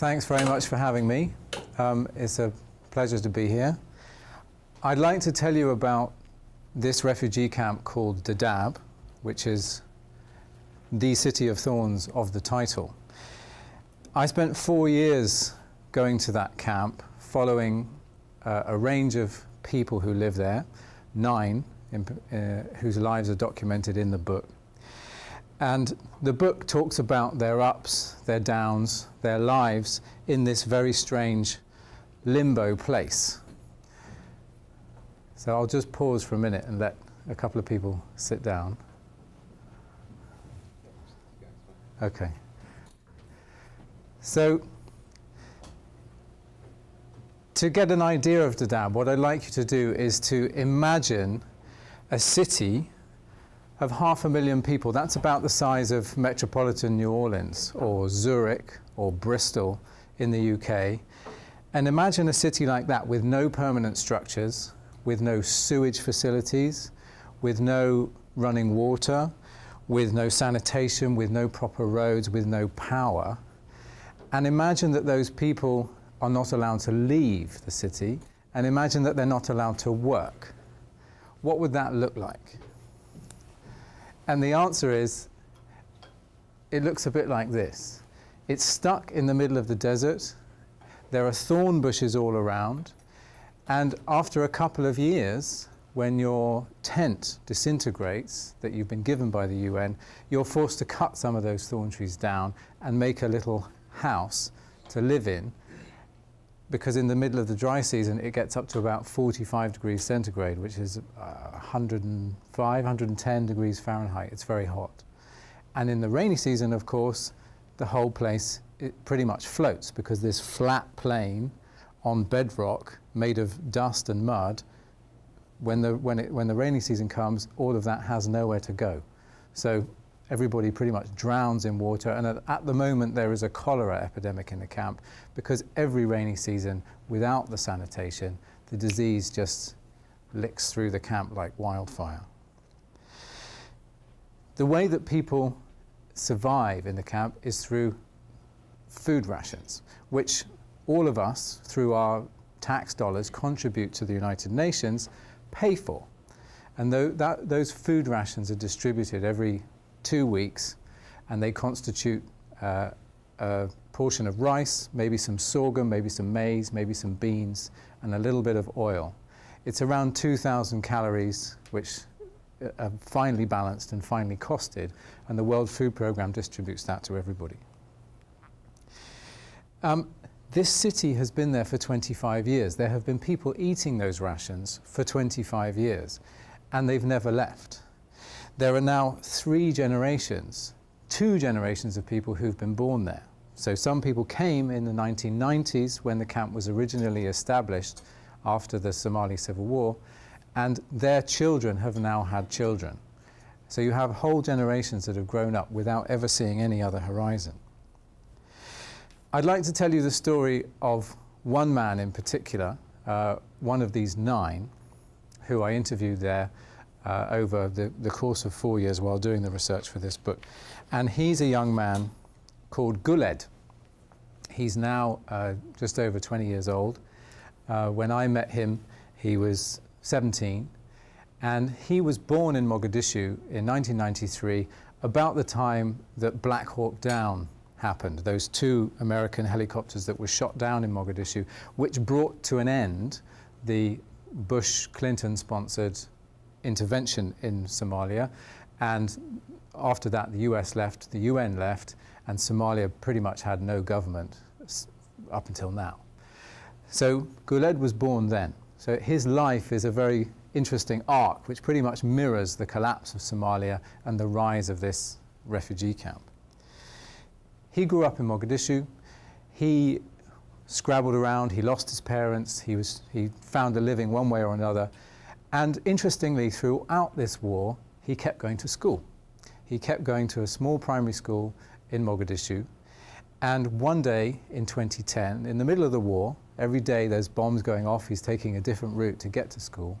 Thanks very much for having me. It's a pleasure to be here. I'd like to tell you about this refugee camp called Dadaab, which is the City of Thorns of the title. I spent 4 years going to that camp, following a range of people who live there, 9 whose lives are documented in the book. And the book talks about their ups, their downs, their lives in this very strange limbo place. So I'll just pause for a minute and let a couple of people sit down. Okay. So, to get an idea of Dadaab, what I'd like you to do is to imagine a city of 500,000 people. That's about the size of metropolitan New Orleans or Zurich or Bristol in the UK. And imagine a city like that with no permanent structures, with no sewage facilities, with no running water, with no sanitation, with no proper roads, with no power. And imagine that those people are not allowed to leave the city, and imagine that they're not allowed to work. What would that look like? And the answer is, it looks a bit like this. It's stuck in the middle of the desert. There are thorn bushes all around. And after a couple of years, when your tent disintegrates that you've been given by the UN, you're forced to cut some of those thorn trees down and make a little house to live in, because in the middle of the dry season it gets up to about 45 degrees centigrade, which is 105, 110 degrees Fahrenheit. It's very hot. And in the rainy season, of course, the whole place, it pretty much floats, because this flat plain on bedrock made of dust and mud, when the rainy season comes, all of that has nowhere to go. So everybody pretty much drowns in water, and at the moment there is a cholera epidemic in the camp, because every rainy season, without the sanitation, the disease just licks through the camp like wildfire. The way that people survive in the camp is through food rations, which all of us, through our tax dollars, contribute to the United Nations, pay for. And those food rations are distributed every 2 weeks, and they constitute a portion of rice, maybe some sorghum, maybe some maize, maybe some beans, and a little bit of oil. It's around 2,000 calories, which are finely balanced and finely costed, and the World Food Programme distributes that to everybody. This city has been there for 25 years. There have been people eating those rations for 25 years, and they've never left. There are now 2 generations of people who've been born there. So some people came in the 1990s, when the camp was originally established after the Somali Civil War, and their children have now had children. So you have whole generations that have grown up without ever seeing any other horizon. I'd like to tell you the story of one man in particular, one of these 9, who I interviewed there over the course of 4 years while doing the research for this book. And he's a young man called Guleed. He's now just over 20 years old. When I met him, he was 17. And he was born in Mogadishu in 1993, about the time that Black Hawk Down happened, those 2 American helicopters that were shot down in Mogadishu, which brought to an end the Bush-Clinton-sponsored intervention in Somalia. And after that, the US left, the UN left, and Somalia pretty much had no government up until now. So Guleed was born then. So his life is a very interesting arc, which pretty much mirrors the collapse of Somalia and the rise of this refugee camp. He grew up in Mogadishu. He scrabbled around, he lost his parents, he found a living one way or another. And interestingly, throughout this war, he kept going to school. He kept going to a small primary school in Mogadishu. And one day in 2010, in the middle of the war, every day there's bombs going off, he's taking a different route to get to school.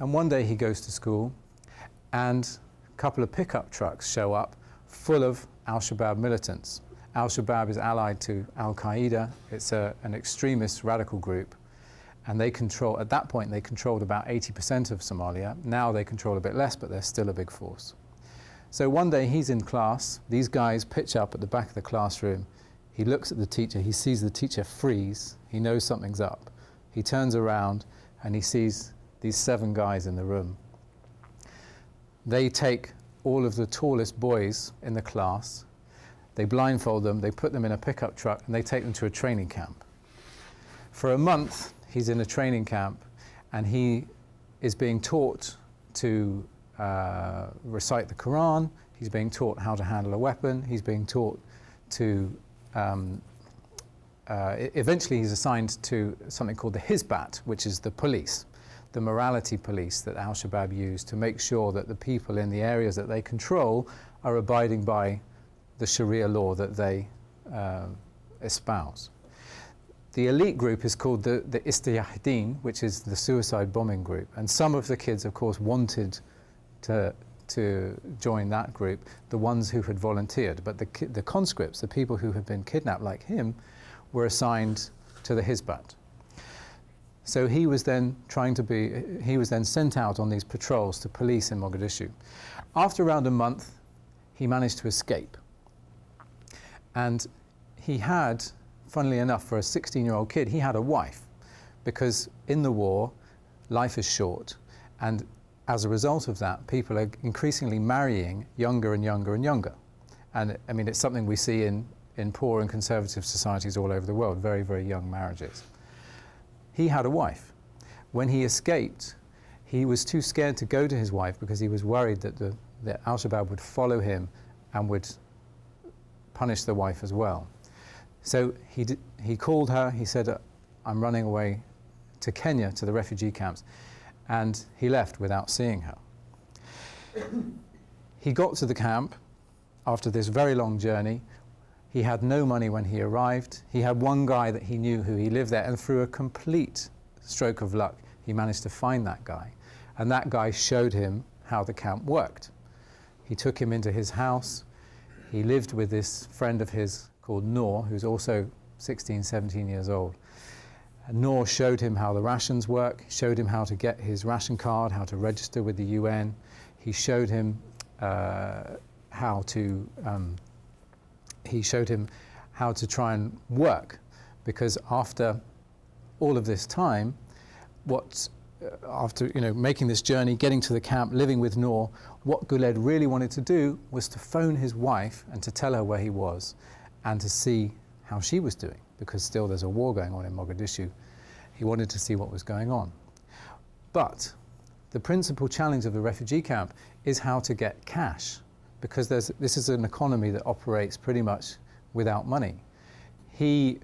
And one day he goes to school, and a couple of pickup trucks show up full of al-Shabaab militants. Al-Shabaab is allied to al-Qaeda. It's an extremist radical group, and they control, at that point, they controlled about 80% of Somalia. Now they control a bit less, but they're still a big force. So one day he's in class, these guys pitch up at the back of the classroom. He looks at the teacher, he sees the teacher freeze, he knows something's up. He turns around and he sees these 7 guys in the room. They take all of the tallest boys in the class, they blindfold them, they put them in a pickup truck, and they take them to a training camp. For a month, he's in a training camp, and he is being taught to recite the Quran, he's being taught how to handle a weapon, he's being taught to... eventually he's assigned to something called the Hizbat, which is the police, the morality police that al-Shabaab used to make sure that the people in the areas that they control are abiding by the Sharia law that they espouse. The elite group is called the Istiyahdin, which is the suicide bombing group. And some of the kids, of course, wanted to join that group, the ones who had volunteered. But the conscripts, the people who had been kidnapped like him, were assigned to the Hizbat. So he was then sent out on these patrols to police in Mogadishu. After around a month, he managed to escape. And he had, funnily enough, for a 16-year-old kid, he had a wife, because in the war, life is short. And as a result of that, people are increasingly marrying younger and younger and younger. And I mean, it's something we see in poor and conservative societies all over the world, very, very young marriages. He had a wife. When he escaped, he was too scared to go to his wife because he was worried that that al-Shabaab would follow him and would punish the wife as well. So he called her, he said, I'm running away to Kenya, to the refugee camps, and he left without seeing her. He got to the camp after this very long journey. He had no money when he arrived. He had one guy that he knew who he lived there, and through a complete stroke of luck, he managed to find that guy. And that guy showed him how the camp worked. He took him into his house. He lived with this friend of his called Noor, who's also 16, 17 years old. And Noor showed him how the rations work, showed him how to get his ration card, how to register with the UN. He showed him how to try and work, because after all of this time, after making this journey, getting to the camp, living with Noor, what Guleed really wanted to do was to phone his wife and to tell her where he was and to see how she was doing, because still there's a war going on in Mogadishu. He wanted to see what was going on. But the principal challenge of the refugee camp is how to get cash, because this is an economy that operates pretty much without money. He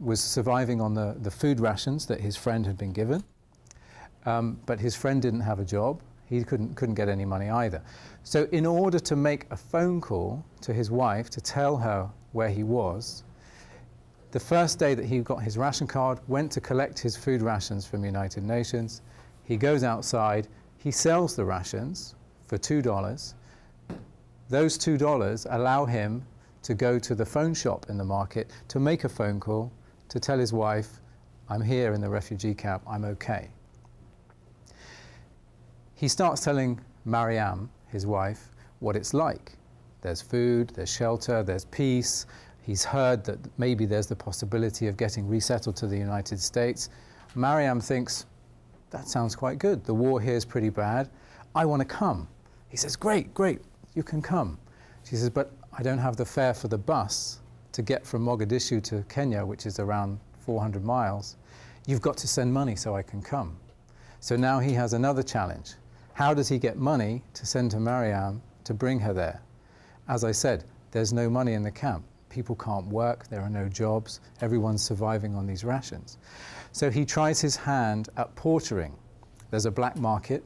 was surviving on the food rations that his friend had been given, but his friend didn't have a job. He couldn't get any money either. So in order to make a phone call to his wife to tell her where he was, the first day that he got his ration card, went to collect his food rations from the United Nations, he goes outside, he sells the rations for $2. Those $2 allow him to go to the phone shop in the market to make a phone call to tell his wife, I'm here in the refugee camp, I'm okay. He starts telling Maryam, his wife, what it's like. There's food, there's shelter, there's peace. He's heard that maybe there's the possibility of getting resettled to the United States. Maryam thinks, that sounds quite good. The war here is pretty bad. I want to come. He says, great, great, you can come. She says, but I don't have the fare for the bus to get from Mogadishu to Kenya, which is around 400 miles. You've got to send money so I can come. So now he has another challenge. How does he get money to send to Maryam to bring her there? As I said, there's no money in the camp. People can't work, there are no jobs, everyone's surviving on these rations. So he tries his hand at portering. There's a black market.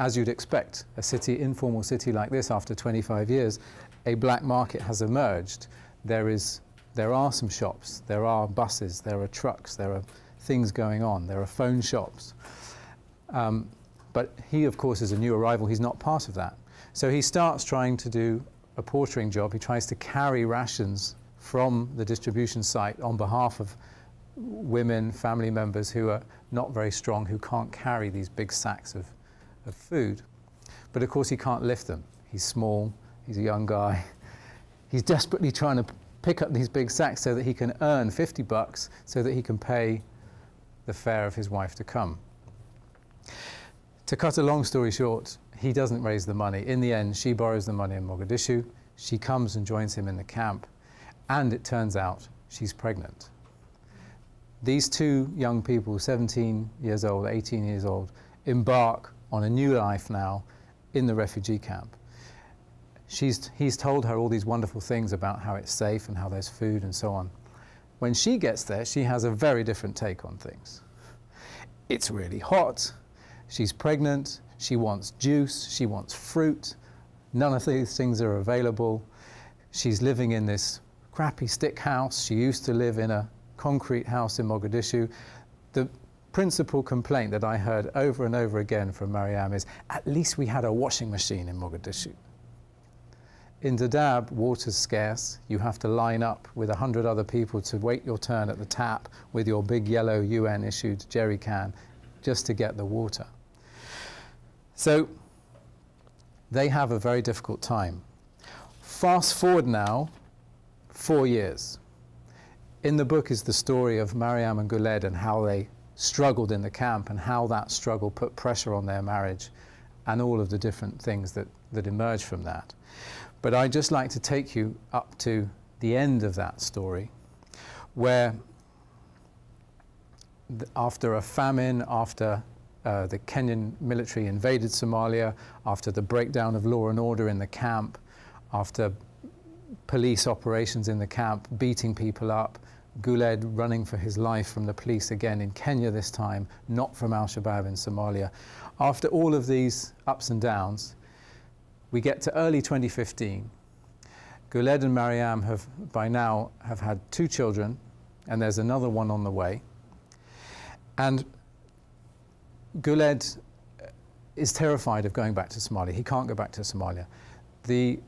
As you'd expect, a city, informal city like this, after 25 years, a black market has emerged. There are some shops, there are buses, there are trucks, there are things going on, there are phone shops. But he, of course, is a new arrival. He's not part of that. So he starts trying to do a portering job. He tries to carry rations from the distribution site on behalf of women, family members who are not very strong, who can't carry these big sacks of food. But of course he can't lift them. He's small, he's a young guy. He's desperately trying to pick up these big sacks so that he can earn 50 bucks so that he can pay the fare of his wife to come. To cut a long story short, he doesn't raise the money. In the end, she borrows the money in Mogadishu. She comes and joins him in the camp. And it turns out she's pregnant. These two young people, 17 years old, 18 years old, embark on a new life now in the refugee camp. He's told her all these wonderful things about how it's safe and how there's food and so on. When she gets there, she has a very different take on things. It's really hot. She's pregnant. She wants juice. She wants fruit. None of these things are available. She's living in this crappy stick house. She used to live in a concrete house in Mogadishu. The principal complaint that I heard over and over again from Maryam is, at least we had a washing machine in Mogadishu. In Dadaab, water's scarce. You have to line up with 100 other people to wait your turn at the tap with your big yellow UN-issued jerry can just to get the water. So they have a very difficult time. Fast forward now 4 years. In the book is the story of Maryam and Guleed and how they struggled in the camp and how that struggle put pressure on their marriage and all of the different things that emerge from that. But I'd just like to take you up to the end of that story, where after a famine, after the Kenyan military invaded Somalia, after the breakdown of law and order in the camp, after police operations in the camp beating people up, Guleed running for his life from the police again in Kenya this time, not from al-Shabaab in Somalia. After all of these ups and downs, we get to early 2015. Guleed and Maryam have by now have had 2 children, and there's another one on the way. And Guleed is terrified of going back to Somalia. He can't go back to Somalia. The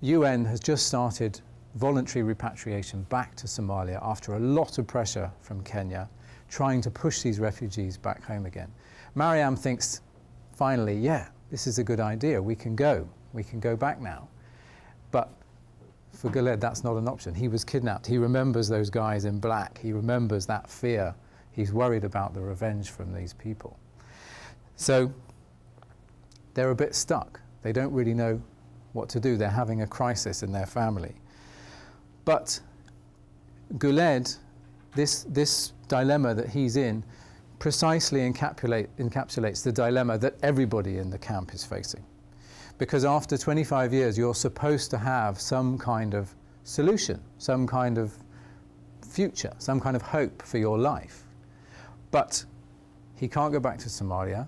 UN has just started voluntary repatriation back to Somalia after a lot of pressure from Kenya, trying to push these refugees back home again. Maryam thinks, finally, yeah, this is a good idea. We can go back now. But for Guleed, that's not an option. He was kidnapped. He remembers those guys in black. He remembers that fear. He's worried about the revenge from these people. So they're a bit stuck. They don't really know what to do. They're having a crisis in their family. But Guleed, this dilemma that he's in precisely encapsulates the dilemma that everybody in the camp is facing. Because after 25 years, you're supposed to have some kind of solution, some kind of future, some kind of hope for your life. But he can't go back to Somalia.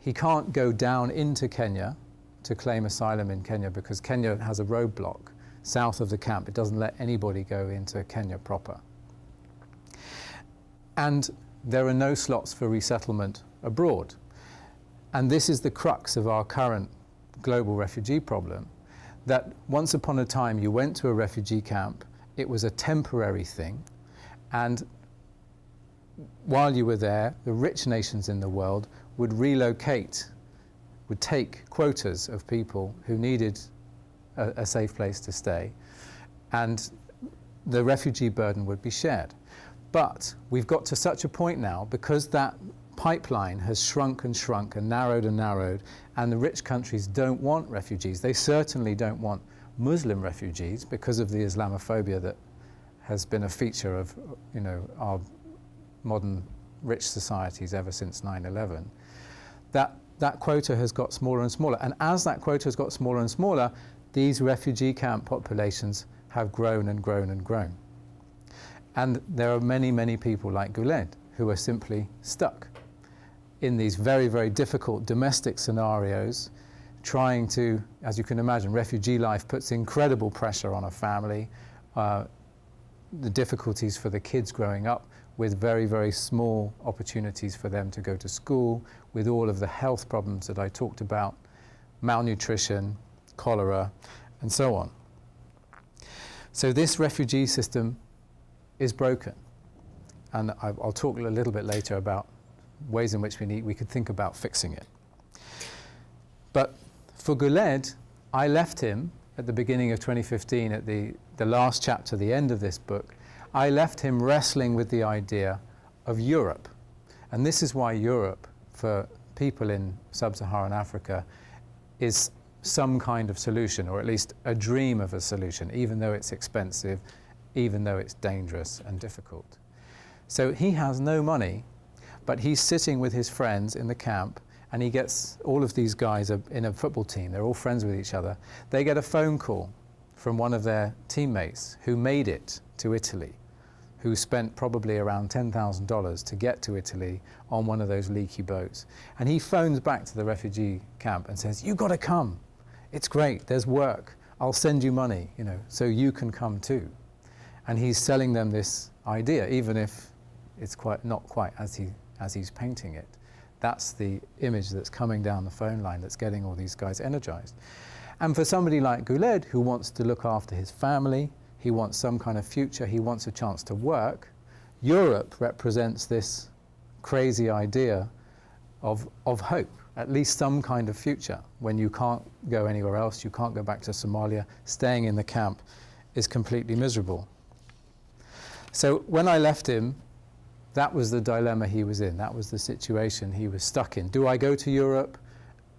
He can't go down into Kenya to claim asylum in Kenya because Kenya has a roadblock south of the camp. It doesn't let anybody go into Kenya proper. And there are no slots for resettlement abroad. And this is the crux of our current global refugee problem, that once upon a time you went to a refugee camp, it was a temporary thing, and while you were there, the rich nations in the world would relocate, would take quotas of people who needed a safe place to stay, and the refugee burden would be shared. But we've got to such a point now, because that pipeline has shrunk and shrunk and narrowed, and the rich countries don't want refugees. They certainly don't want Muslim refugees because of the Islamophobia that has been a feature of, you know, our modern rich societies ever since 9/11. That quota has got smaller and smaller, and as that quota has got smaller and smaller, these refugee camp populations have grown and grown and grown. And there are many, many people like Guleed who are simply stuck in these very, very difficult domestic scenarios, trying to, as you can imagine, refugee life puts incredible pressure on a family. The difficulties for the kids growing up with very, very small opportunities for them to go to school, with all of the health problems that I talked about, malnutrition, cholera, and so on. So this refugee system is broken. And I'll talk a little bit later about ways in which we could think about fixing it. But for Guleed, I left him at the beginning of 2015, at the last chapter, the end of this book. I left him wrestling with the idea of Europe. And this is why Europe, for people in Sub-Saharan Africa, is some kind of solution, or at least a dream of a solution, even though it's expensive, even though it's dangerous and difficult. So he has no money, but he's sitting with his friends in the camp, and he gets, all of these guys are in a football team, they're all friends with each other. They get a phone call from one of their teammates who made it to Italy, who spent probably around $10,000 to get to Italy on one of those leaky boats. And he phones back to the refugee camp and says, "You've got to come. It's great, there's work. I'll send you money, you know, so you can come too." And he's selling them this idea, even if it's not quite as he's painting it. That's the image that's coming down the phone line that's getting all these guys energized. And for somebody like Guleed, who wants to look after his family, he wants some kind of future, he wants a chance to work, Europe represents this crazy idea of hope, at least some kind of future. When you can't go anywhere else, you can't go back to Somalia, staying in the camp is completely miserable. So when I left him, that was the dilemma he was in, that was the situation he was stuck in. Do I go to Europe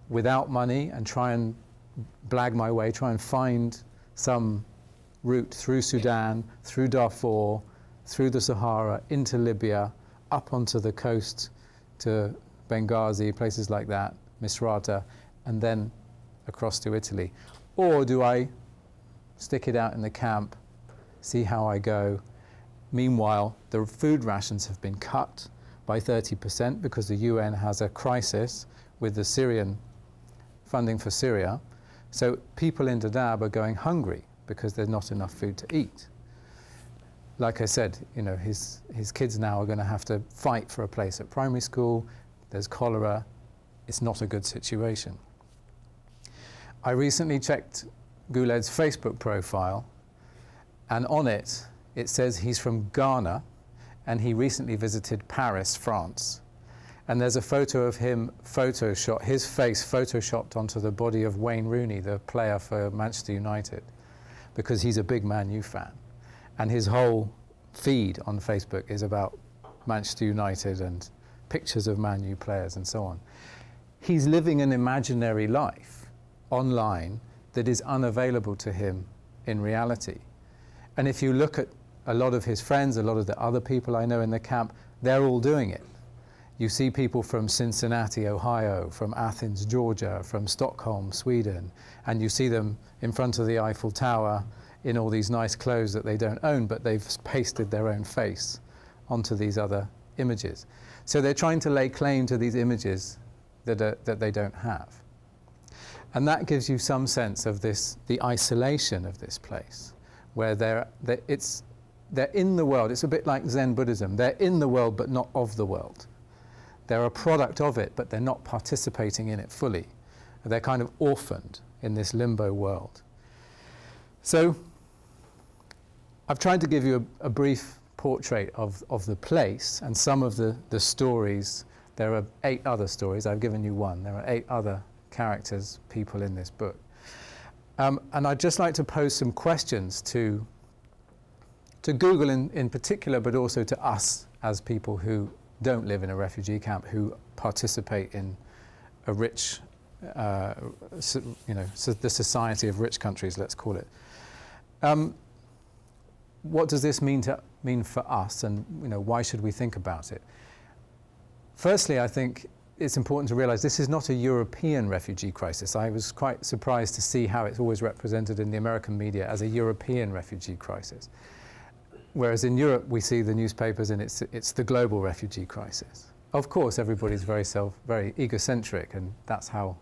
without money and try and blag my way, try and find some route through Sudan, through Darfur, through the Sahara, into Libya, up onto the coast to Benghazi, places like that, Misrata, and then across to Italy? Or do I stick it out in the camp, see how I go? Meanwhile, the food rations have been cut by 30% because the UN has a crisis with the Syrian funding for Syria. So people in Dadaab are going hungry because there's not enough food to eat. Like I said, you know, his kids now are going to have to fight for a place at primary school. There's cholera. It's not a good situation. I recently checked Guleed's Facebook profile, and on it, it says he's from Ghana, and he recently visited Paris, France. And there's a photo of him photoshopped, his face photoshopped onto the body of Wayne Rooney, the player for Manchester United, because he's a big Man U fan. And his whole feed on Facebook is about Manchester United and pictures of Man U players and so on. He's living an imaginary life online that is unavailable to him in reality. And if you look at a lot of his friends, a lot of the other people I know in the camp, they're all doing it. You see people from Cincinnati, Ohio, from Athens, Georgia, from Stockholm, Sweden, and you see them in front of the Eiffel Tower in all these nice clothes that they don't own, but they've pasted their own face onto these other images. So they're trying to lay claim to these images that they don't have. And that gives you some sense of this, the isolation of this place, where they're in the world. It's a bit like Zen Buddhism. They're in the world, but not of the world. They're a product of it, but they're not participating in it fully. They're kind of orphaned in this limbo world. So I've tried to give you a brief portrait of the place and some of the stories. There are 8 other stories. I've given you one. There are 8 other characters, people in this book. And I'd just like to pose some questions to Google in particular, but also to us as people who don't live in a refugee camp, who participate in a rich, the society of rich countries, let's call it. What does this mean for us, and you know, why should we think about it? Firstly, I think it's important to realize this is not a European refugee crisis. I was quite surprised to see how it's always represented in the American media as a European refugee crisis. Whereas in Europe, we see the newspapers and it's the global refugee crisis. Of course, everybody's very egocentric, and that's how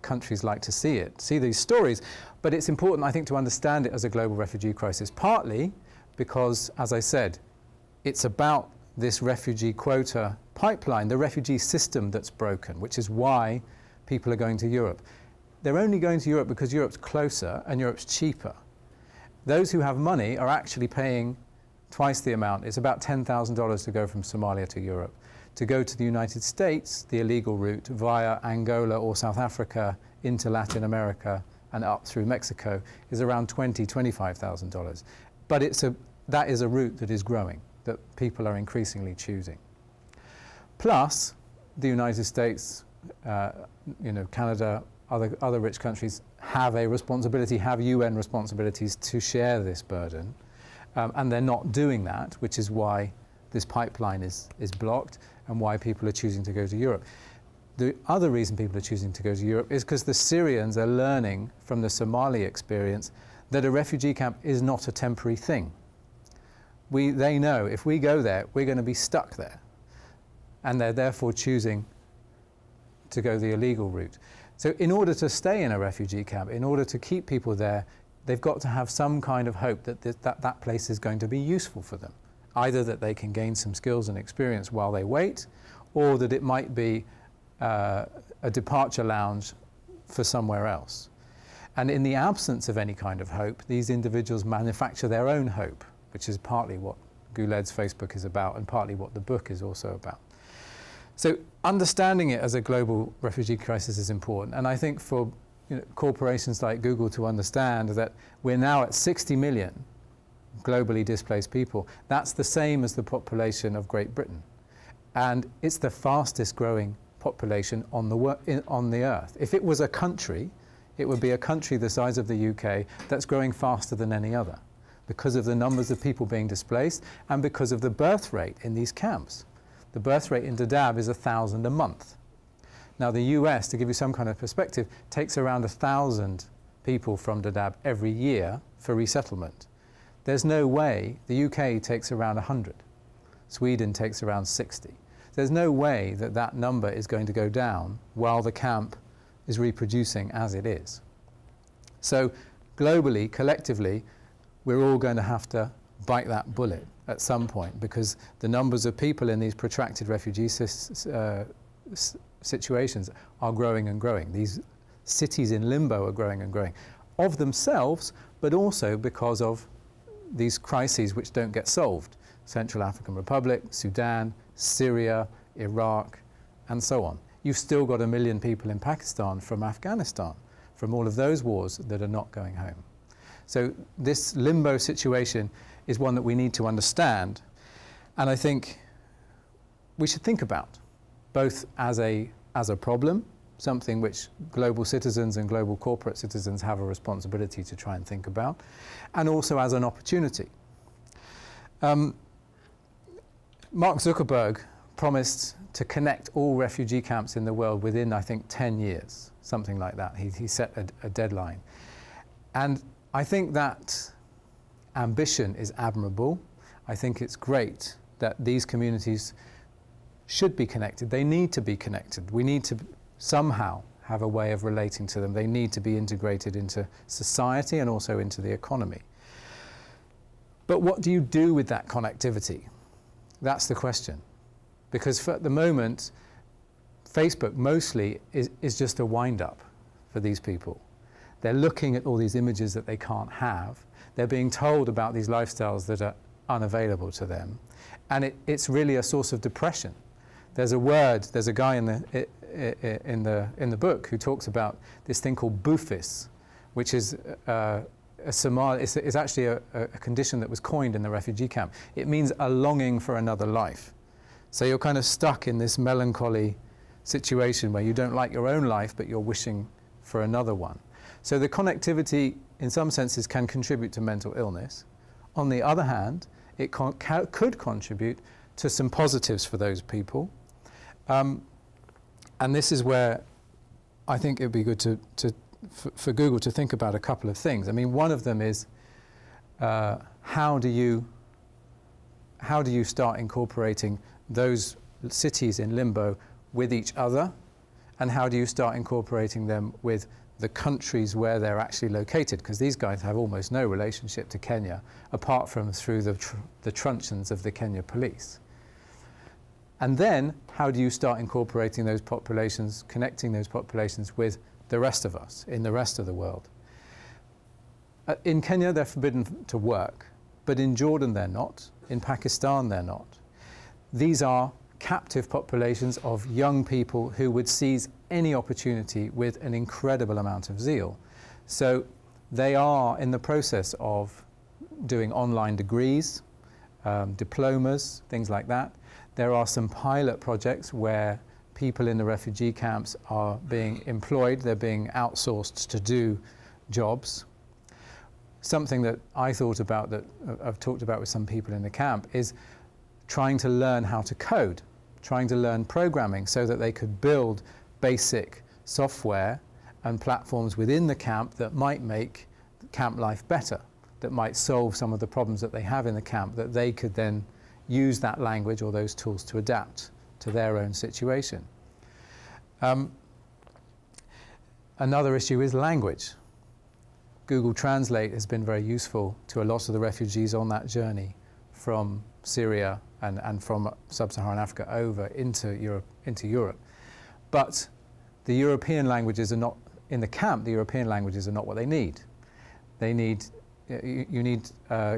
countries like to see it, see these stories. But it's important, I think, to understand it as a global refugee crisis, partly because, as I said, it's about this refugee quota pipeline, the refugee system that's broken, which is why people are going to Europe. they're only going to Europe because Europe's closer and Europe's cheaper. Those who have money are actually paying twice the amount. It's about $10,000 to go from Somalia to Europe. To go to the United States, the illegal route, via Angola or South Africa into Latin America and up through Mexico, is around $20,000, $25,000. But that is a route that is growing, that people are increasingly choosing. Plus, the United States, Canada, other rich countries have a responsibility, have UN responsibilities to share this burden. And they're not doing that, which is why this pipeline is blocked and why people are choosing to go to Europe. The other reason people are choosing to go to Europe is because the Syrians are learning from the Somali experience that a refugee camp is not a temporary thing. They know if we go there, we're going to be stuck there. And they're therefore choosing to go the illegal route. So in order to stay in a refugee camp, in order to keep people there, they've got to have some kind of hope that that place is going to be useful for them. Either that they can gain some skills and experience while they wait, or that it might be a departure lounge for somewhere else. And in the absence of any kind of hope, these individuals manufacture their own hope, which is partly what Guleed's Facebook is about and partly what the book is also about. So understanding it as a global refugee crisis is important. And I think for corporations like Google to understand that we're now at 60 million globally displaced people. That's the same as the population of Great Britain. And it's the fastest growing population on the earth. If it was a country, it would be a country the size of the UK that's growing faster than any other, because of the numbers of people being displaced and because of the birth rate in these camps. The birth rate in Dadaab is 1,000 a month. Now the US, to give you some kind of perspective, takes around 1,000 people from Dadaab every year for resettlement. There's no way the UK takes around 100. Sweden takes around 60. There's no way that that number is going to go down while the camp is reproducing as it is. So globally, collectively, we're all going to have to bite that bullet at some point, because the numbers of people in these protracted refugee situations are growing and growing. These cities in limbo are growing and growing of themselves, but also because of these crises which don't get solved. Central African Republic, Sudan, Syria, Iraq, and so on. You've still got 1 million people in Pakistan from Afghanistan, from all of those wars that are not going home. So this limbo situation is one that we need to understand, and I think we should think about, both as a problem, something which global citizens and global corporate citizens have a responsibility to try and think about, and also as an opportunity. Mark Zuckerberg promised to connect all refugee camps in the world within, I think, 10 years, something like that. He set a deadline. And I think that ambition is admirable. I think it's great that these communities should be connected. They need to be connected. We need to somehow have a way of relating to them. They need to be integrated into society and also into the economy. But what do you do with that connectivity? That's the question. Because for at the moment, Facebook mostly is just a wind-up for these people. They're looking at all these images that they can't have. They're being told about these lifestyles that are unavailable to them. And it's really a source of depression. There's a guy in the book who talks about this thing called bufis, which is it's actually a condition that was coined in the refugee camp. It means a longing for another life. So you're kind of stuck in this melancholy situation where you don't like your own life, but you're wishing for another one. So the connectivity, in some senses, can contribute to mental illness. On the other hand, it could contribute to some positives for those people. And this is where I think it would be good for Google to think about a couple of things. I mean, one of them is how do you start incorporating those cities in limbo with each other, and how do you start incorporating them with the countries where they're actually located? Because these guys have almost no relationship to Kenya, apart from through the truncheons of the Kenya police. And then, how do you start incorporating those populations, connecting those populations with the rest of us in the rest of the world. In Kenya, they're forbidden to work, but in Jordan, they're not. In Pakistan, they're not. These are captive populations of young people who would seize any opportunity with an incredible amount of zeal. So they are in the process of doing online degrees, diplomas, things like that. There are some pilot projects where people in the refugee camps are being employed, they're being outsourced to do jobs. Something that I thought about, that I've talked about with some people in the camp, is trying to learn how to code, trying to learn programming so that they could build basic software and platforms within the camp that might make camp life better, that might solve some of the problems that they have in the camp, that they could then use that language or those tools to adapt to their own situation. Another issue is language. Google Translate has been very useful to a lot of the refugees on that journey from Syria and from Sub-Saharan Africa over into Europe. But the European languages are not, in the camp, the European languages are not what they need. They need, you need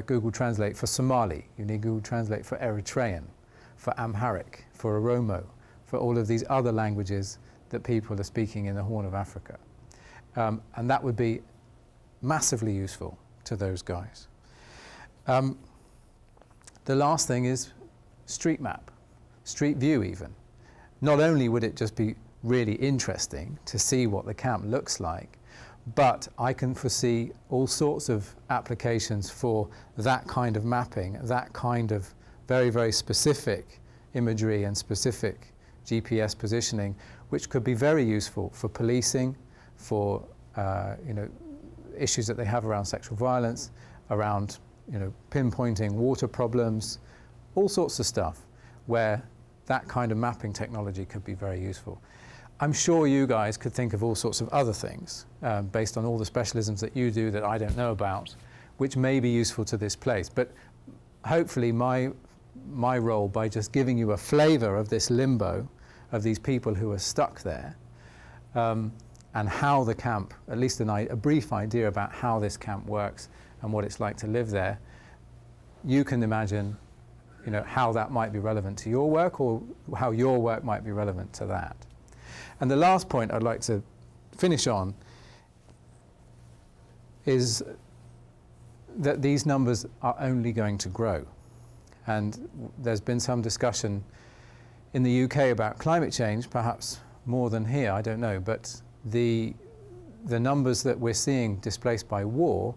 Google Translate for Somali, you need Google Translate for Eritrean, for Amharic, for Oromo, for all of these other languages that people are speaking in the Horn of Africa. And that would be massively useful to those guys. The last thing is street map, street view even. Not only would it just be really interesting to see what the camp looks like, but I can foresee all sorts of applications for that kind of mapping, that kind of very, very specific imagery and specific GPS positioning, which could be very useful for policing, for issues that they have around sexual violence, around pinpointing water problems, all sorts of stuff where that kind of mapping technology could be very useful. I'm sure you guys could think of all sorts of other things based on all the specialisms that you do that I don't know about, which may be useful to this place. But hopefully my role, by just giving you a flavour of this limbo, of these people who are stuck there, and how the camp, at least a brief idea about how this camp works and what it's like to live there, you can imagine how that might be relevant to your work, or how your work might be relevant to that. And the last point I'd like to finish on is that these numbers are only going to grow. And there's been some discussion in the UK about climate change, perhaps more than here, I don't know, but the numbers that we're seeing displaced by war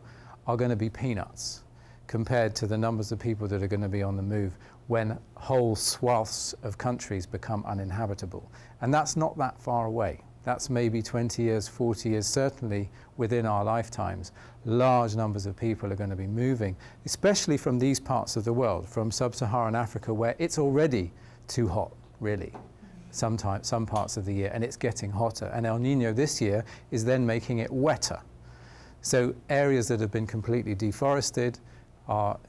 are going to be peanuts compared to the numbers of people that are going to be on the move when whole swaths of countries become uninhabitable. And that's not that far away. That's maybe 20 years, 40 years, certainly within our lifetimes. Large numbers of people are going to be moving, especially from these parts of the world, from Sub-Saharan Africa, where it's already too hot, really, sometimes, some parts of the year, and it's getting hotter. And El Nino this year is then making it wetter. So areas that have been completely deforested are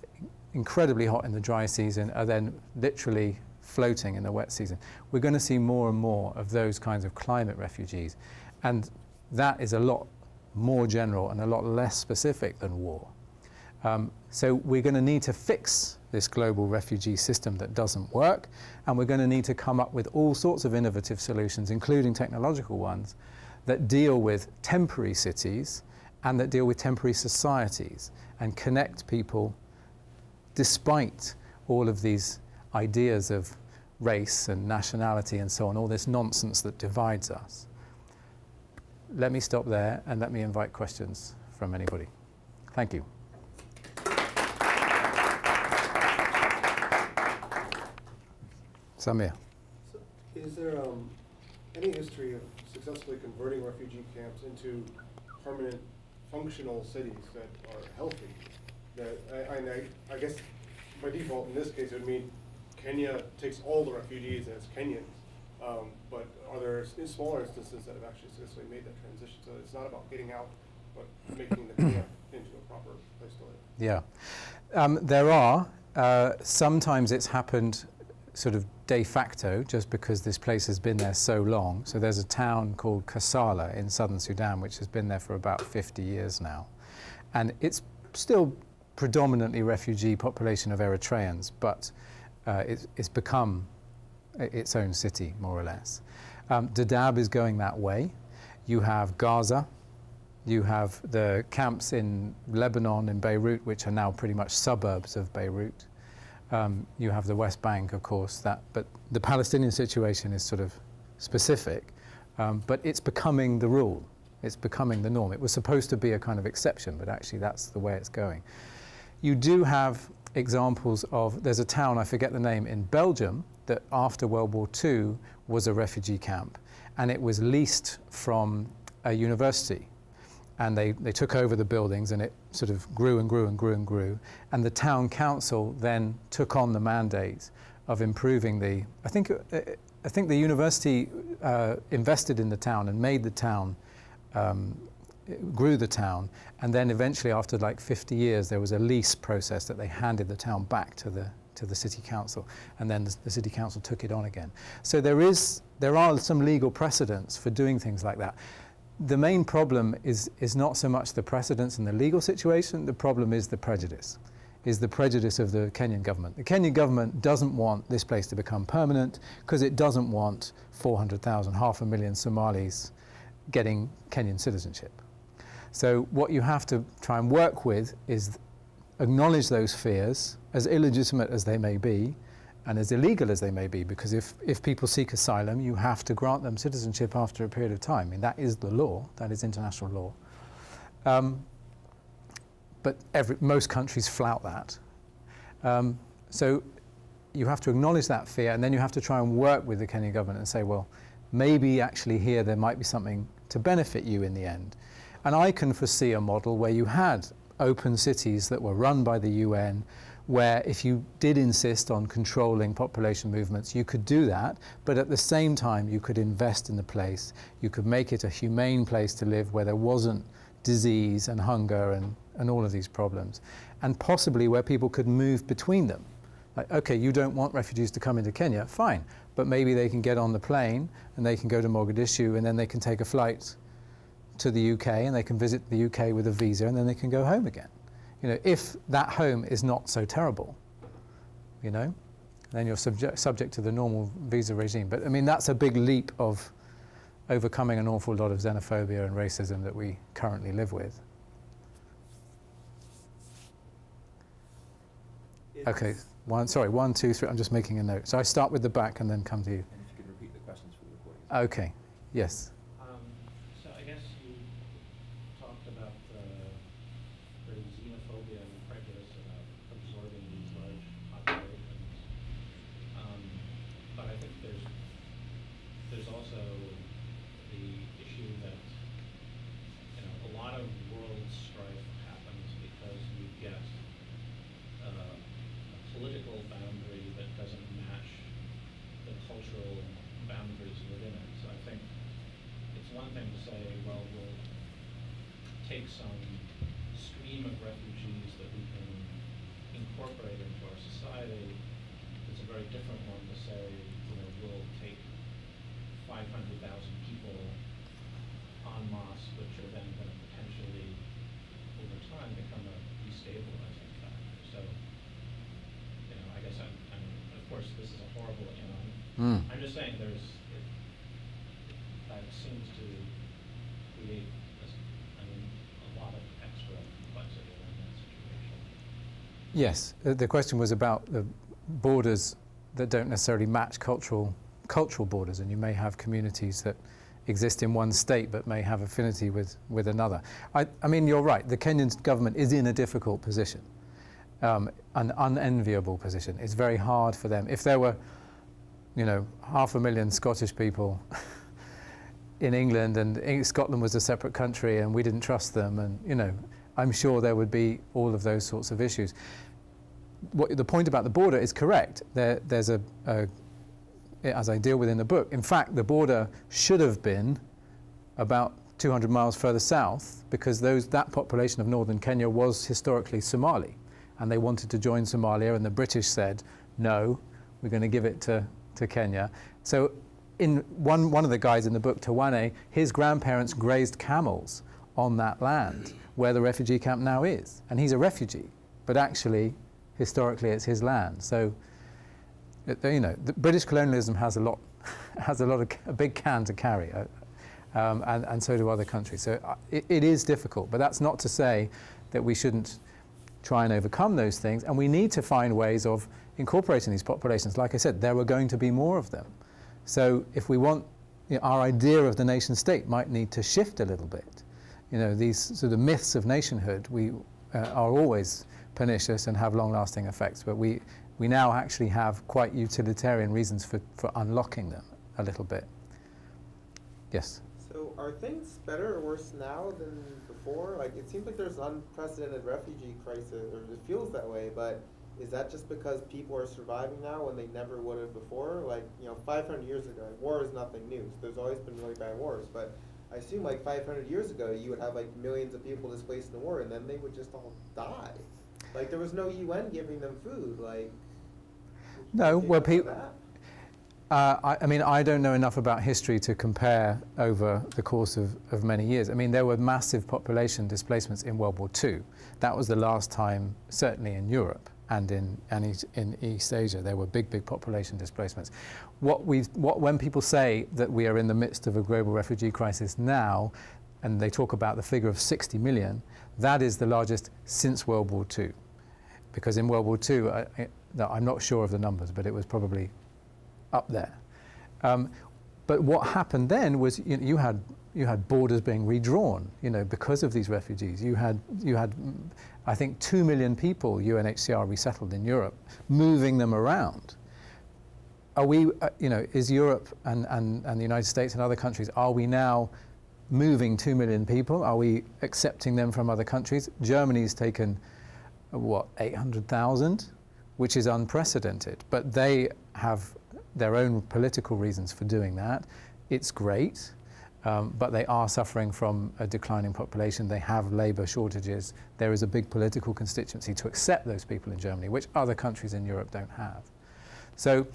incredibly hot in the dry season, are then literally floating in the wet season. We're going to see more and more of those kinds of climate refugees. And that is a lot more general and a lot less specific than war. So we're going to need to fix this global refugee system that doesn't work. And we're going to need to come up with all sorts of innovative solutions, including technological ones, that deal with temporary cities and that deal with temporary societies and connect people despite all of these ideas of race and nationality and so on, all this nonsense that divides us. Let me stop there and let me invite questions from anybody. Thank you. Samir. So is there any history of successfully converting refugee camps into permanent functional cities that are healthy? That I guess by default in this case it would mean Kenya takes all the refugees as Kenyans, but are there smaller instances that have actually successfully made that transition? So it's not about getting out, but making the camp into a proper place to live. Yeah, there are. Sometimes it's happened sort of de facto, just because this place has been there so long. So there's a town called Kassala in southern Sudan, which has been there for about 50 years now. And it's still predominantly refugee population of Eritreans, but it's become its own city, more or less. Dadaab is going that way. You have Gaza. You have the camps in Lebanon, in Beirut, which are now pretty much suburbs of Beirut. You have the West Bank, of course, but the Palestinian situation is sort of specific, but it's becoming the rule. It's becoming the norm. It was supposed to be a kind of exception, but actually that's the way it's going. You do have examples of, there's a town, I forget the name, in Belgium that after World War II was a refugee camp, and it was leased from a university. And they took over the buildings, and it sort of grew and grew and grew and grew. And the town council then took on the mandate of improving the, I think the university invested in the town and made the town, grew the town. And then eventually, after like 50 years, there was a lease process that they handed the town back to the city council. And then the city council took it on again. So there are some legal precedents for doing things like that. The main problem is not so much the precedents and the legal situation. The problem is the prejudice, of the Kenyan government. The Kenyan government doesn't want this place to become permanent because it doesn't want 400,000, half a million Somalis getting Kenyan citizenship. So what you have to try and work with is acknowledge those fears, as illegitimate as they may be, and as illegal as they may be, because if people seek asylum, you have to grant them citizenship after a period of time. I mean, that is the law. That is international law. But most countries flout that. So you have to acknowledge that fear, and then you have to try and work with the Kenyan government and say, well, maybe actually here there might be something to benefit you in the end. And I can foresee a model where you had open cities that were run by the UN, where if you did insist on controlling population movements, you could do that, but at the same time you could invest in the place. You could make it a humane place to live where there wasn't disease and hunger and all of these problems, and possibly where people could move between them. Like, okay, you don't want refugees to come into Kenya, fine, but maybe they can get on the plane and they can go to Mogadishu, and then they can take a flight to the UK, and they can visit the UK with a visa, and then they can go home again. You know, if that home is not so terrible, you know, then you're subject to the normal visa regime. But I mean, that's a big leap of overcoming an awful lot of xenophobia and racism that we currently live with. It's okay, one, two, three, I'm just making a note. So I start with the back and then come to you. And if you could repeat the questions for the recording. Okay, yes. I'm just saying that seems to create a lot of extra complexity in that situation. Yes, the question was about the borders that don't necessarily match cultural borders, and you may have communities that exist in one state but may have affinity with another. I mean, you're right, the Kenyan government is in a difficult position, an unenviable position. It's very hard for them. If there were, you know, half a million Scottish people in England, and Scotland was a separate country, and we didn't trust them, and, you know, I'm sure there would be all of those sorts of issues. The point about the border is correct. There's as I deal with in the book, in fact, the border should have been about 200 miles further south, because that population of northern Kenya was historically Somali, and they wanted to join Somalia, and the British said, no, we're going to give it to Kenya. So in one of the guys in the book, Tawane, his grandparents grazed camels on that land where the refugee camp now is. And he's a refugee, but actually, historically, it's his land. So, you know, the British colonialism has a lot, a big can to carry, and so do other countries. So it is difficult, but that's not to say that we shouldn't try and overcome those things. And we need to find ways of incorporating these populations. Like I said, there were going to be more of them. So if we want, you know, our idea of the nation state might need to shift a little bit. You know, these sort of myths of nationhood, we are always pernicious and have long-lasting effects, but we now actually have quite utilitarian reasons for unlocking them a little bit. Yes? So are things better or worse now than before? Like, it seems like there's an unprecedented refugee crisis, or it feels that way, but is that just because people are surviving now when they never would have before? Like, you know, 500 years ago, war is nothing new. So there's always been really bad wars, but I assume like 500 years ago, you would have like millions of people displaced in the war, and then they would just all die. Like, there was no UN giving them food, like... No, well, people... I mean, I don't know enough about history to compare over the course of many years. I mean, there were massive population displacements in World War II. That was the last time, certainly in Europe and in East Asia, there were big, big population displacements. When people say that we are in the midst of a global refugee crisis now, and they talk about the figure of 60 million, that is the largest since World War II. Because in World War II, I'm not sure of the numbers, but it was probably up there. But what happened then was you had borders being redrawn, you know, because of these refugees. You had I think 2 million people UNHCR resettled in Europe, moving them around. Are we, you know, is Europe and the United States and other countries, are we now moving 2 million people? Are we accepting them from other countries? Germany's taken, what, 800,000, which is unprecedented. But they have their own political reasons for doing that. It's great, but they are suffering from a declining population. They have labour shortages. There is a big political constituency to accept those people in Germany, which other countries in Europe don't have. So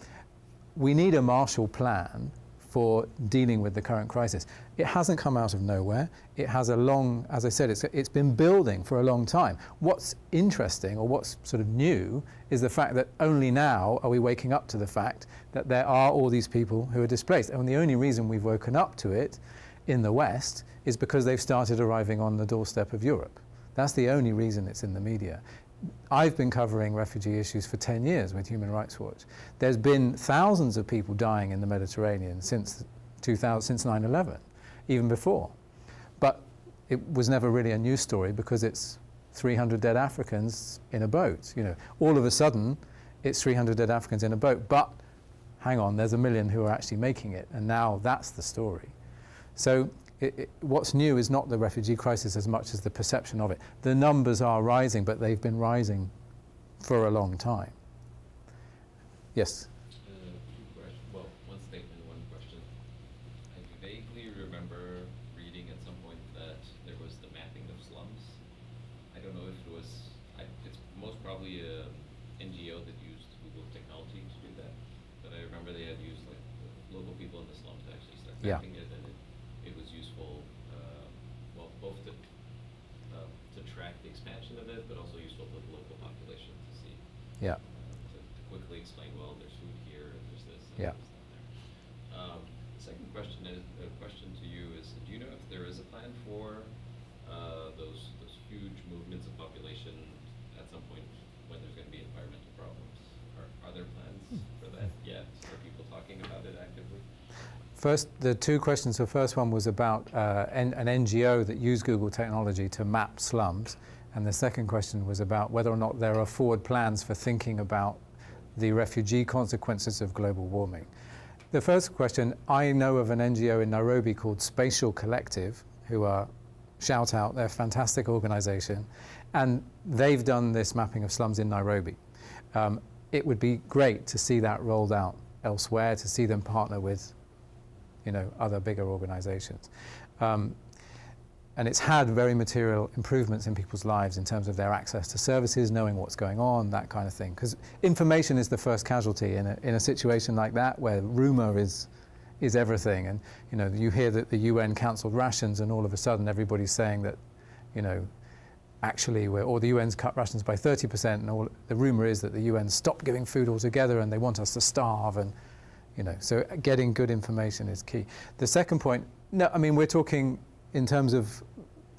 we need a Marshall Plan for dealing with the current crisis. It hasn't come out of nowhere. It has a long, as I said, it's been building for a long time. What's interesting, or what's sort of new, is the fact that only now are we waking up to the fact that there are all these people who are displaced. And the only reason we've woken up to it in the West is because they've started arriving on the doorstep of Europe. That's the only reason it's in the media. I've been covering refugee issues for 10 years with Human Rights Watch. There's been thousands of people dying in the Mediterranean since 9/11, even before. But it was never really a news story because it's 300 dead Africans in a boat. You know, all of a sudden, it's 300 dead Africans in a boat. But hang on, there's a million who are actually making it, and now that's the story. So what's new is not the refugee crisis as much as the perception of it. The numbers are rising, but they've been rising for a long time. Yes? Well, one statement, one question. I vaguely remember reading at some point that there was the mapping of slums. I don't know if it was, it's most probably an NGO that used Google technology to do that, but I remember they had used like the local people in the slums to actually start mapping it. And it was useful, well, both to track the expansion of it, but also useful for the local population to see. Yeah. To quickly explain, well, there's food here, and there's this, and there's that there. The second question is a question to you is: do you know if there is a plan for those huge movements of population at some point when there's going to be environmental problems? Are there plans for that yet? Are people talking about it actively? First, the two questions. The first one was about an NGO that used Google technology to map slums. And the second question was about whether or not there are forward plans for thinking about the refugee consequences of global warming. The first question, I know of an NGO in Nairobi called Spatial Collective, who are, shout out, they're a fantastic organization. And they've done this mapping of slums in Nairobi. It would be great to see that rolled out elsewhere, to see them partner with, you know, other bigger organizations. And it's had very material improvements in people's lives in terms of their access to services, knowing what's going on, that kind of thing. Because information is the first casualty in a situation like that, where rumor is everything. And you know, you hear that the UN cancelled rations, and all of a sudden everybody's saying that, you know, actually, or the UN's cut rations by 30%, and all the rumor is that the UN stopped giving food altogether, and they want us to starve. And you know, so getting good information is key. The second point, no, I mean, we're talking. In terms of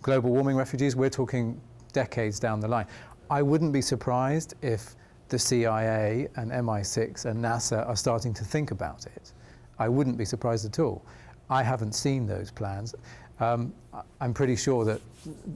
global warming refugees, we're talking decades down the line. I wouldn't be surprised if the CIA and MI6 and NASA are starting to think about it. I wouldn't be surprised at all. I haven't seen those plans. I'm pretty sure that,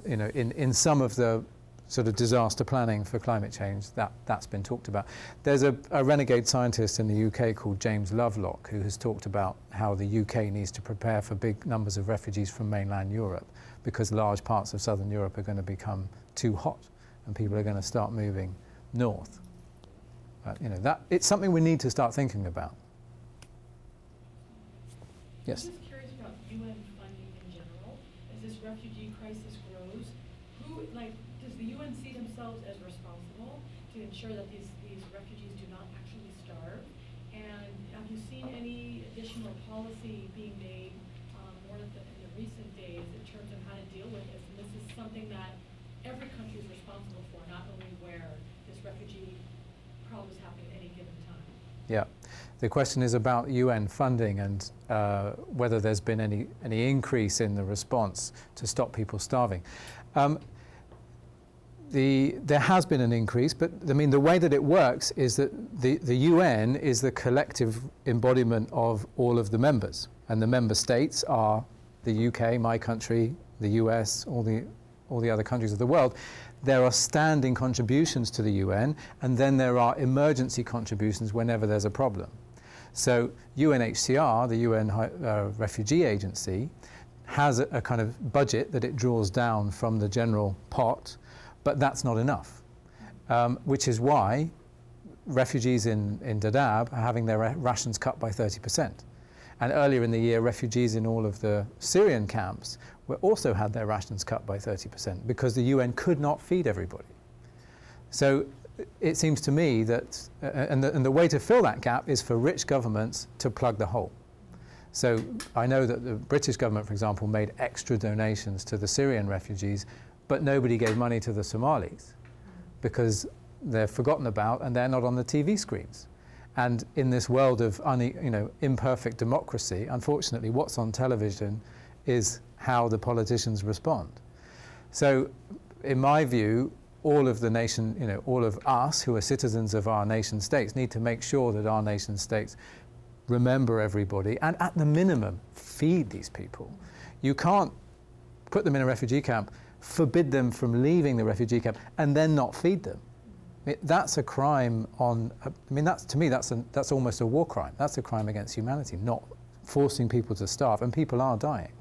you know, in some of the sort of disaster planning for climate change, that's been talked about. There's a renegade scientist in the UK called James Lovelock, who has talked about how the UK needs to prepare for big numbers of refugees from mainland Europe, because large parts of southern Europe are going to become too hot and people are going to start moving north. You know, that it's something we need to start thinking about. Yes? I'm just curious about UN funding in general. As this refugee crisis grows, who, like, the UN see themselves as responsible to ensure that these refugees do not actually starve? And have you seen any additional policy being made more in the recent days in terms of how to deal with this? And this is something that every country is responsible for, not only where this refugee problem is happening at any given time. Yeah. The question is about UN funding and whether there's been any increase in the response to stop people starving. There has been an increase, but I mean, the way that it works is that the UN is the collective embodiment of all of the members, and the member states are the UK, my country, the US, all the other countries of the world. There are standing contributions to the UN, and then there are emergency contributions whenever there's a problem. So UNHCR, the UN Refugee Agency, has a kind of budget that it draws down from the general pot. But that's not enough, which is why refugees in Dadaab are having their rations cut by 30%. And earlier in the year, refugees in all of the Syrian camps were also had their rations cut by 30% because the UN could not feed everybody. So it seems to me that, and the way to fill that gap is for rich governments to plug the hole. So I know that the British government, for example, made extra donations to the Syrian refugees, but nobody gave money to the Somalis because they're forgotten about and they're not on the TV screens. And in this world of imperfect democracy, unfortunately, what's on television is how the politicians respond. So, in my view, all of us who are citizens of our nation states need to make sure that our nation states remember everybody and, at the minimum, feed these people. You can't put them in a refugee camp, forbid them from leaving the refugee camp, and then not feed them. That's a crime on, I mean, that's, to me, that's almost a war crime. That's a crime against humanity, not forcing people to starve, and people are dying.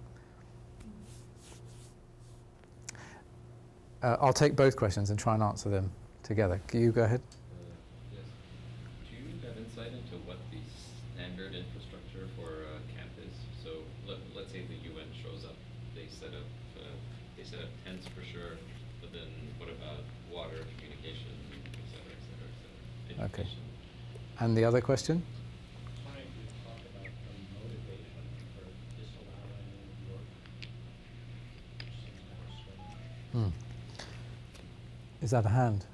I'll take both questions and try and answer them together. Can you go ahead? Yes. Do you have insight into what the standard infrastructure for a camp is? So let's say the UN shows up, they set up tents for sure, but then what about water, communication, et cetera, et cetera? Okay. And the other question? I'm trying to talk about the motivation for disallowing York, which seems more strange. Is that a hand?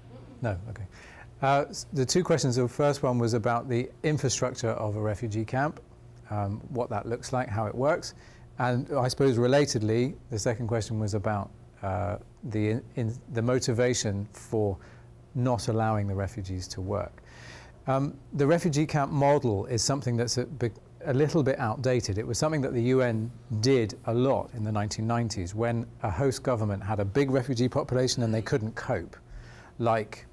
No, okay. The two questions, the first one was about the infrastructure of a refugee camp, what that looks like, how it works. And I suppose relatedly, the second question was about the motivation for not allowing the refugees to work. The refugee camp model is something that's a little bit outdated. It was something that the UN did a lot in the 1990s when a host government had a big refugee population and they couldn't cope, like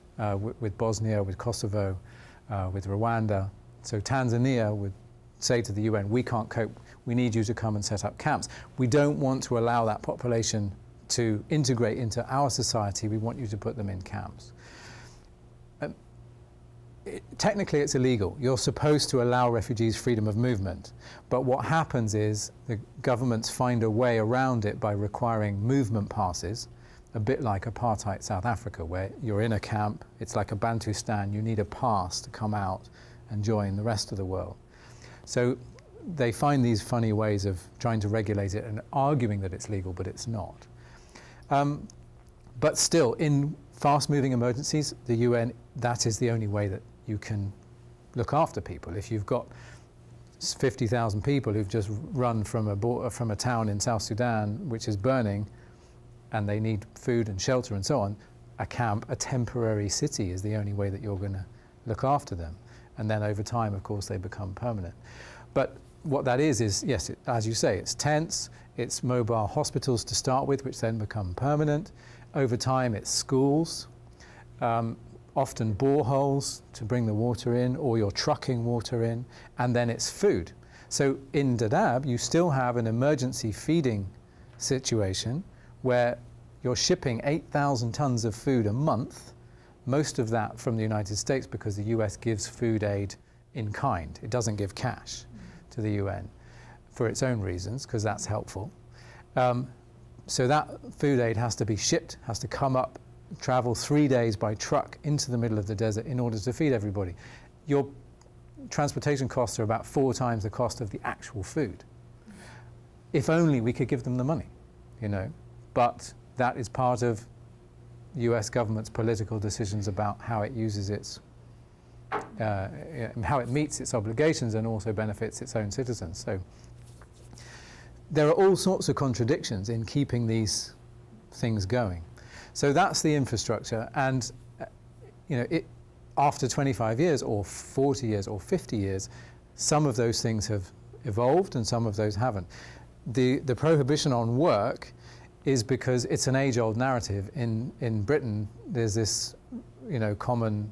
with Bosnia, with Kosovo, with Rwanda. So Tanzania would say to the UN, we can't cope, we need you to come and set up camps. We don't want to allow that population to integrate into our society, we want you to put them in camps. technically it's illegal. You're supposed to allow refugees freedom of movement. But what happens is the governments find a way around it by requiring movement passes, a bit like apartheid South Africa, where you're in a camp, it's like a Bantustan, you need a pass to come out and join the rest of the world. So they find these funny ways of trying to regulate it and arguing that it's legal, but it's not. But still, in fast-moving emergencies, the UN, that is the only way that you can look after people. If you've got 50,000 people who've just run from a town in South Sudan, which is burning, and they need food and shelter and so on, a camp, a temporary city, is the only way that you're going to look after them. And then over time, of course, they become permanent. But what that is yes, it, as you say, it's tents, it's mobile hospitals to start with, which then become permanent. Over time, it's schools, often boreholes to bring the water in, or you're trucking water in, and then it's food. So in Dadaab, you still have an emergency feeding situation where you're shipping 8,000 tons of food a month, most of that from the United States, because the US gives food aid in kind. It doesn't give cash to the UN for its own reasons, because that's helpful. So that food aid has to be shipped, has to come up, travel 3 days by truck into the middle of the desert in order to feed everybody. Your transportation costs are about 4 times the cost of the actual food. If only we could give them the money, you know. But that is part of US government's political decisions about how it uses its, how it meets its obligations and also benefits its own citizens. So there are all sorts of contradictions in keeping these things going. So that's the infrastructure, and you know, it, after 25 years or 40 years or 50 years, some of those things have evolved and some of those haven't. The prohibition on work is because it's an age-old narrative. In Britain, there's this, you know, common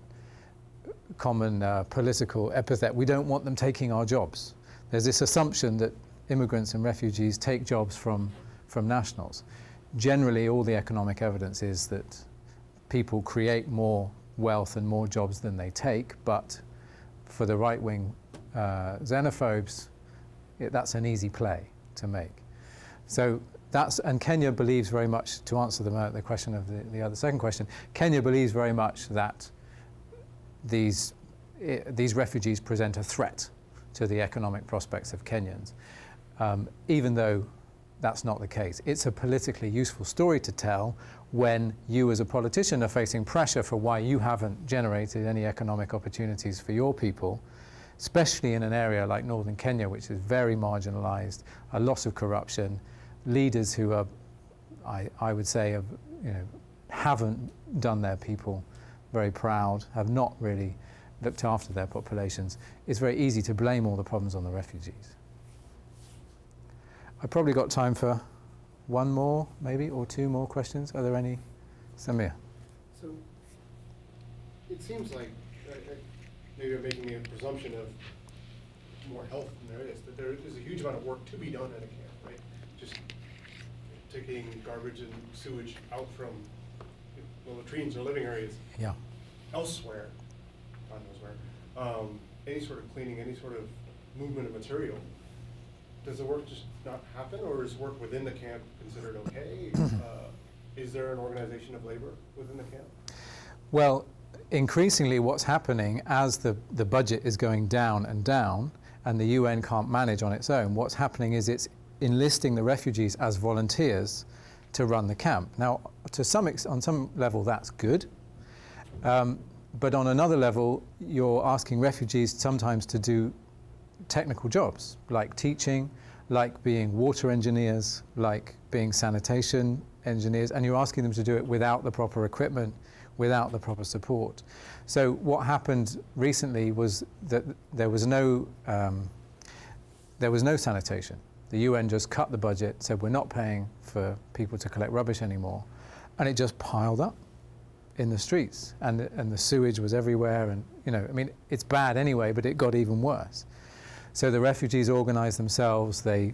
political epithet, we don't want them taking our jobs. There's this assumption that immigrants and refugees take jobs from nationals. Generally, all the economic evidence is that people create more wealth and more jobs than they take, but for the right-wing xenophobes, that's an easy play to make. So that's, and Kenya believes very much, to answer the question of the second question, Kenya believes very much that these refugees present a threat to the economic prospects of Kenyans, even though that's not the case. It's a politically useful story to tell when you as a politician are facing pressure for why you haven't generated any economic opportunities for your people, especially in an area like northern Kenya, which is very marginalized, a lot of corruption, leaders who are, I would say, you know, haven't done their people very proud, have not really looked after their populations. It's very easy to blame all the problems on the refugees. I've probably got time for one more, maybe, or two more questions. Are there any? Samir? So it seems like, maybe you're making a presumption of more health than there is, that there is a huge amount of work to be done at a camp, right? Just taking garbage and sewage out from the latrines or living areas, yeah, elsewhere, God knows where, any sort of cleaning, any sort of movement of material. Does the work just not happen, or is work within the camp considered okay? Is there an organization of labor within the camp? Well, increasingly what's happening as the budget is going down and the UN can't manage on its own, what's happening is it's enlisting the refugees as volunteers to run the camp. Now, to on some level, that's good. But on another level, you're asking refugees sometimes to do technical jobs, like teaching, like being water engineers, like being sanitation engineers, and you're asking them to do it without the proper equipment, without the proper support. So what happened recently was that there was no sanitation. The UN just cut the budget, said we're not paying for people to collect rubbish anymore, and it just piled up in the streets, and the sewage was everywhere, and, you know, I mean, it's bad anyway, but it got even worse. So the refugees organize themselves. They,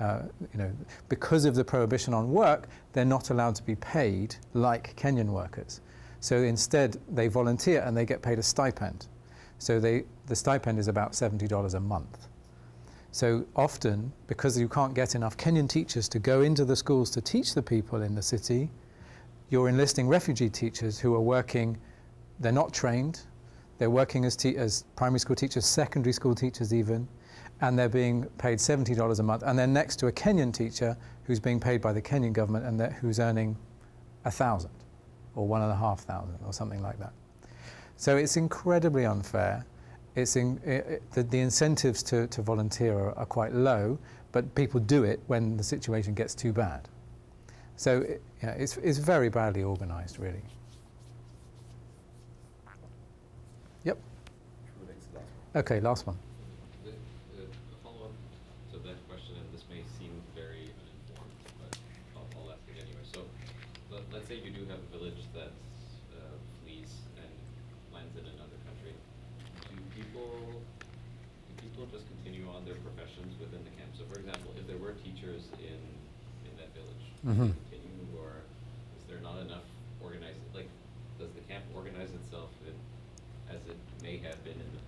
you know, because of the prohibition on work, they're not allowed to be paid like Kenyan workers. So instead, they volunteer and they get paid a stipend. So the stipend is about $70 a month. So often, because you can't get enough Kenyan teachers to go into the schools to teach the people in the city, you're enlisting refugee teachers who are working, they're not trained, they're working as primary school teachers, secondary school teachers even, and they're being paid $70 a month, and they're next to a Kenyan teacher who's being paid by the Kenyan government and who's earning $1,000 or $1,500 or something like that. So it's incredibly unfair. The incentives to volunteer are quite low, but people do it when the situation gets too bad. So it's very badly organised, really. Yep. Okay, last one. Say you do have a village that flees and lands in another country. Do people just continue on their professions within the camp? So, for example, if there were teachers in that village, mm-hmm. they continue, or is there not enough organized? Like, does the camp organize itself as it may have been in the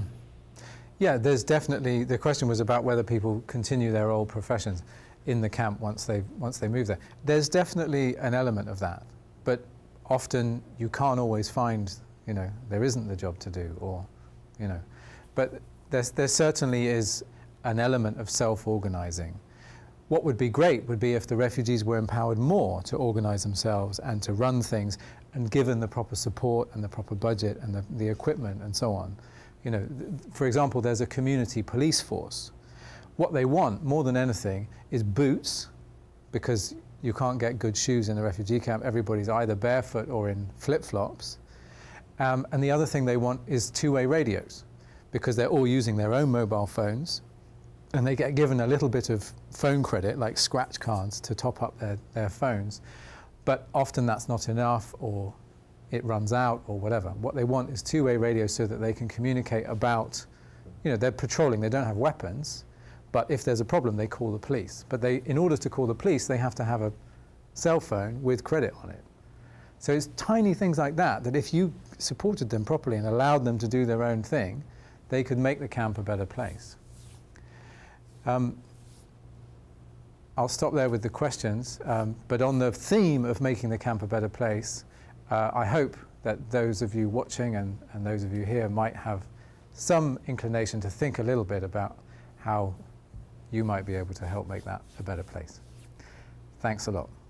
past? Yeah, there's definitely. The question was about whether people continue their old professions in the camp once they move there. There's definitely an element of that, but often you can't always find, there isn't the job to do, or, but there certainly is an element of self-organizing. What would be great would be if the refugees were empowered more to organize themselves and to run things, and given the proper support and the proper budget and the equipment and so on. For example, there's a community police force. What they want, more than anything, is boots, because you can't get good shoes in the refugee camp. Everybody's either barefoot or in flip-flops. And the other thing they want is two-way radios, because they're all using their own mobile phones, and they get given a little bit of phone credit, like scratch cards, to top up their phones. But often that's not enough, or it runs out, or whatever. What they want is two-way radios so that they can communicate about, they're patrolling, they don't have weapons, but if there's a problem, they call the police. But in order to call the police, they have to have a cell phone with credit on it. So it's tiny things like that, that if you supported them properly and allowed them to do their own thing, they could make the camp a better place. I'll stop there with the questions. But on the theme of making the camp a better place, I hope that those of you watching and those of you here might have some inclination to think a little bit about how you might be able to help make that a better place. Thanks a lot.